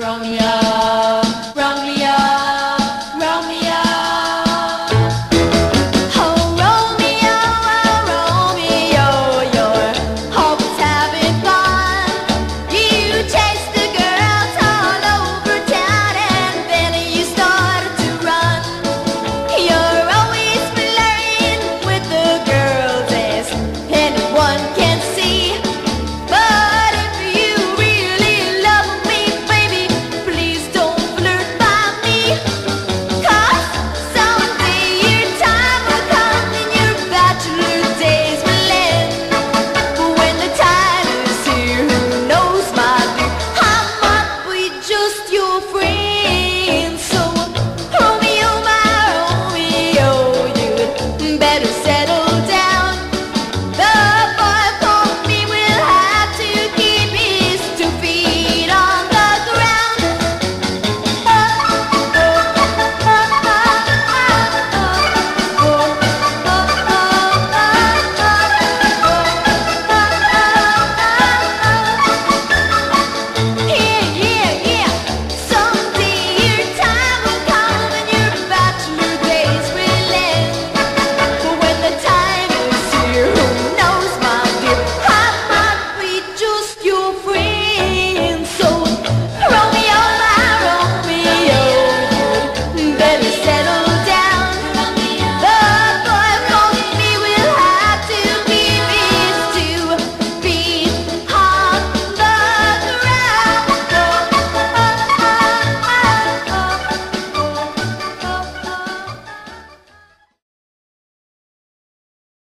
Romeo.